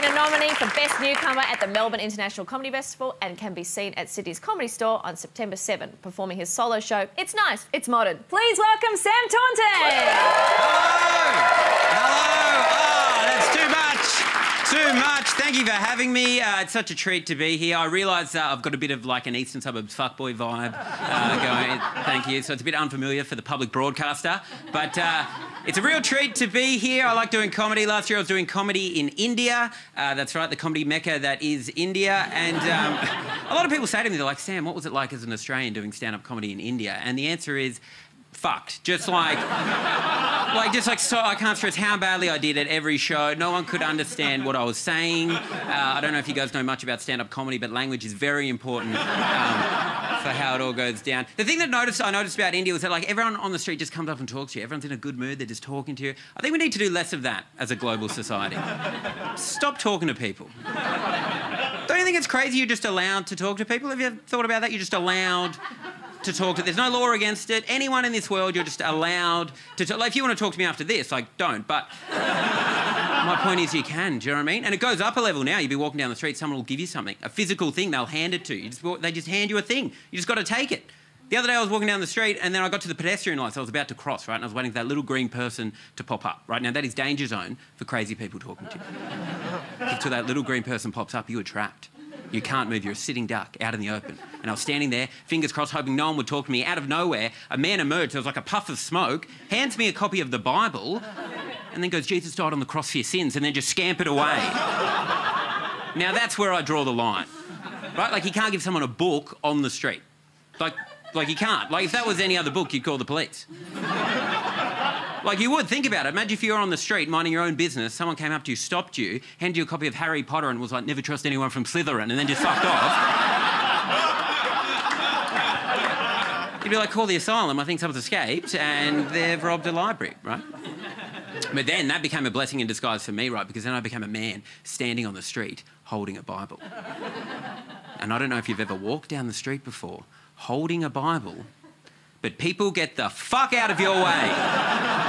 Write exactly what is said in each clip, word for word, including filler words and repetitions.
been a nominee for Best Newcomer at the Melbourne International Comedy Festival and can be seen at Sydney's Comedy Store on September seventh, performing his solo show, It's Nice, It's Modern. Please welcome Sam Taunton! Hello! Hello! Ah, that's too much! Too much. Thank you for having me. Uh, it's such a treat to be here. I realise uh, I've got a bit of like an Eastern Suburbs fuckboy vibe uh, going. Thank you. So it's a bit unfamiliar for the public broadcaster. But uh, it's a real treat to be here. I like doing comedy. Last year I was doing comedy in India. Uh, that's right, the comedy mecca that is India. And um, a lot of people say to me, they're like, Sam, what was it like as an Australian doing stand-up comedy in India? And the answer is, fucked. Just like, like, just like, so I can't stress how badly I did at every show. No one could understand what I was saying. Uh, I don't know if you guys know much about stand-up comedy, but language is very important um, for how it all goes down. The thing that noticed, I noticed about India was that like everyone on the street just comes up and talks to you. Everyone's in a good mood. They're just talking to you. I think we need to do less of that as a global society. Stop talking to people. Don't you think it's crazy you're just allowed to talk to people? Have you ever thought about that? You're just allowed to talk to. There's no law against it. Anyone in this world, you're just allowed to talk. Like, if you want to talk to me after this, like, don't. But my point is you can, do you know what I mean? And it goes up a level now. You'll be walking down the street, someone will give you something, a physical thing, they'll hand it to you. You just, they just hand you a thing. You just got to take it. The other day I was walking down the street and then I got to the pedestrian lights. I was about to cross, right? And I was waiting for that little green person to pop up, right? Now, that is danger zone for crazy people talking to you. Until that little green person pops up, you are trapped. You can't move, you're a sitting duck out in the open. And I was standing there, fingers crossed, hoping no one would talk to me. Out of nowhere, a man emerged, there was like a puff of smoke, hands me a copy of the Bible, and then goes, Jesus died on the cross for your sins, and then just scampered away. Now that's where I draw the line, right? Like, you can't give someone a book on the street. Like, like you can't. Like, if that was any other book, you'd call the police. Like, you would think about it. Imagine if you were on the street minding your own business, someone came up to you, stopped you, handed you a copy of Harry Potter and was like, never trust anyone from Slytherin, and then just fucked off. You'd be like, call the asylum, I think someone's escaped, and they've robbed a library, right? But then that became a blessing in disguise for me, right? Because then I became a man standing on the street holding a Bible. And I don't know if you've ever walked down the street before holding a Bible, but people get the fuck out of your way.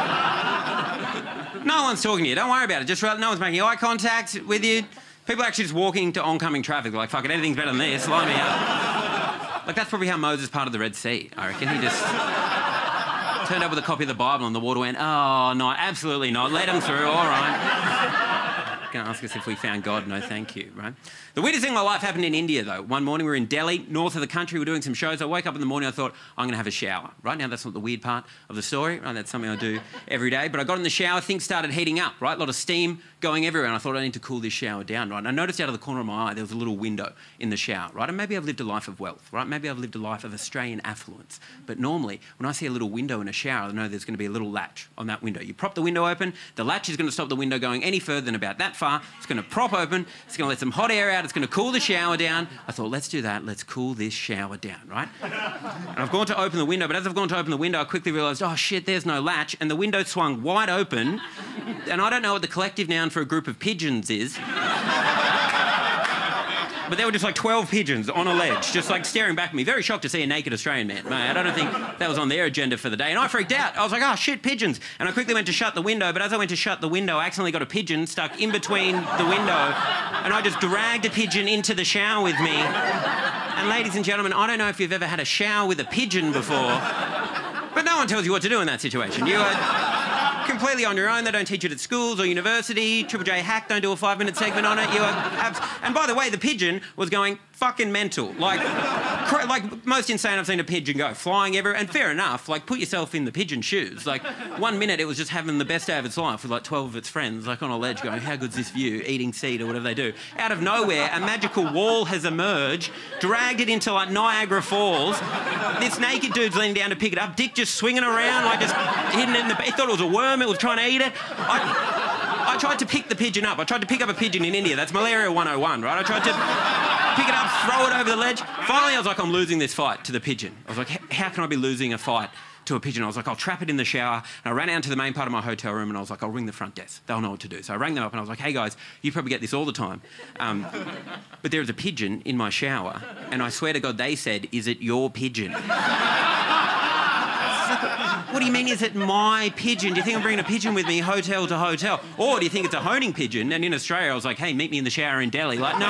No one's talking to you, don't worry about it. Just no one's making eye contact with you. People are actually just walking to oncoming traffic. They're like, fuck it, anything's better than this, line me up. Like, that's probably how Moses parted the Red Sea, I reckon. He just turned up with a copy of the Bible and the water went, oh, no, absolutely not. Let him through, all right. You're gonna ask us if we found God, no thank you, right? The weirdest thing in my life happened in India, though. One morning we were in Delhi, north of the country, we were doing some shows. I woke up in the morning, I thought, I'm going to have a shower. Right now, that's not the weird part of the story. Right? That's something I do every day. But I got in the shower, things started heating up, right? A lot of steam going everywhere. And I thought, I need to cool this shower down, right? And I noticed out of the corner of my eye, there was a little window in the shower, right? And maybe I've lived a life of wealth, right? Maybe I've lived a life of Australian affluence. But normally, when I see a little window in a shower, I know there's going to be a little latch on that window. You prop the window open, the latch is going to stop the window going any further than about that far. It's going to prop open, it's going to let some hot air out. Out. It's going to cool the shower down. I thought, let's do that. Let's cool this shower down, right? And I've gone to open the window, but as I've gone to open the window, I quickly realised, oh, shit, there's no latch. And the window swung wide open. And I don't know what the collective noun for a group of pigeons is. But there were just like twelve pigeons on a ledge, just like staring back at me. Very shocked to see a naked Australian man. Mate, I don't think that was on their agenda for the day. And I freaked out. I was like, oh, shit, pigeons. And I quickly went to shut the window. But as I went to shut the window, I accidentally got a pigeon stuck in between the window. And I just dragged a pigeon into the shower with me. And ladies and gentlemen, I don't know if you've ever had a shower with a pigeon before, but no one tells you what to do in that situation. You are completely on your own. They don't teach it at schools or university. Triple J hack, don't do a five-minute segment on it. You are abs and by the way, the pigeon was going fucking mental. Like, like most insane I've seen a pigeon go, flying everywhere. And fair enough, like, put yourself in the pigeon's shoes. Like, one minute it was just having the best day of its life with like twelve of its friends, like on a ledge going, how good's this view, eating seed or whatever they do. Out of nowhere, a magical wall has emerged, dragged it into like Niagara Falls. This naked dude's leaning down to pick it up, dick just swinging around, like just hidden in the... It thought it was a worm, it was trying to eat it. I, I tried to pick the pigeon up. I tried to pick up a pigeon in India. That's malaria one oh one, right? I tried to... pick it up, throw it over the ledge. Finally, I was like, I'm losing this fight to the pigeon. I was like, how can I be losing a fight to a pigeon? I was like, I'll trap it in the shower. And I ran out to the main part of my hotel room and I was like, I'll ring the front desk. They'll know what to do. So I rang them up and I was like, hey guys, you probably get this all the time. Um, but there is a pigeon in my shower. And I swear to God, they said, is it your pigeon? What do you mean, is it my pigeon? Do you think I'm bringing a pigeon with me hotel to hotel? Or do you think it's a honing pigeon? And in Australia, I was like, hey, meet me in the shower in Delhi. Like, no.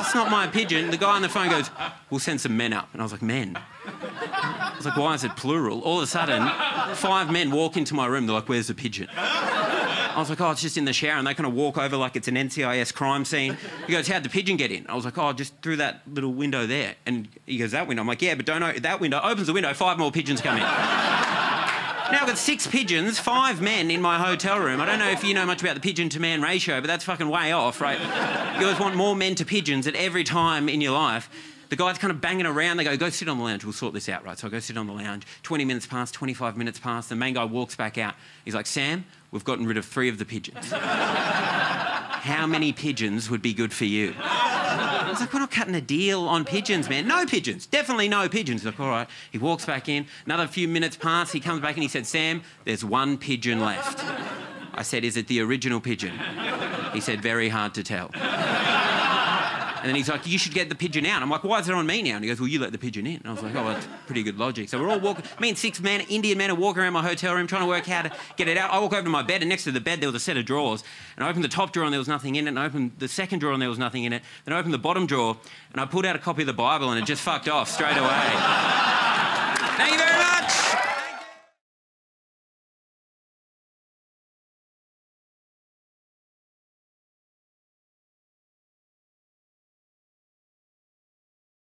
It's not my pigeon. The guy on the phone goes, we'll send some men up. And I was like, men? I was like, why is it plural? All of a sudden, five men walk into my room. They're like, where's the pigeon? I was like, oh, it's just in the shower. And they kind of walk over like it's an N C I S crime scene. He goes, how'd the pigeon get in? I was like, oh, just through that little window there. And he goes, that window? I'm like, yeah, but don't open that window. Opens the window, five more pigeons come in. Now I've got six pigeons, five men in my hotel room. I don't know if you know much about the pigeon-to-man ratio, but that's fucking way off, right? You always want more men to pigeons at every time in your life. The guy's kind of banging around. They go, go sit on the lounge. We'll sort this out, right? So I go sit on the lounge. twenty minutes pass, twenty-five minutes pass. The main guy walks back out. He's like, Sam, we've gotten rid of three of the pigeons. How many pigeons would be good for you? I was like, we're not cutting a deal on pigeons, man. No pigeons. Definitely no pigeons. He's like, all right. He walks back in. Another few minutes pass. He comes back and he said, Sam, there's one pigeon left. I said, is it the original pigeon? He said, very hard to tell. And then he's like, you should get the pigeon out. I'm like, why is it on me now? And he goes, well, you let the pigeon in. And I was like, oh, well, that's pretty good logic. So we're all walking. Me and six men, Indian men, are walking around my hotel room trying to work how to get it out. I walk over to my bed, and next to the bed there was a set of drawers. And I opened the top drawer, and there was nothing in it. And I opened the second drawer, and there was nothing in it. Then I opened the bottom drawer, and I pulled out a copy of the Bible, and it just fucked off straight away. Thank you very much.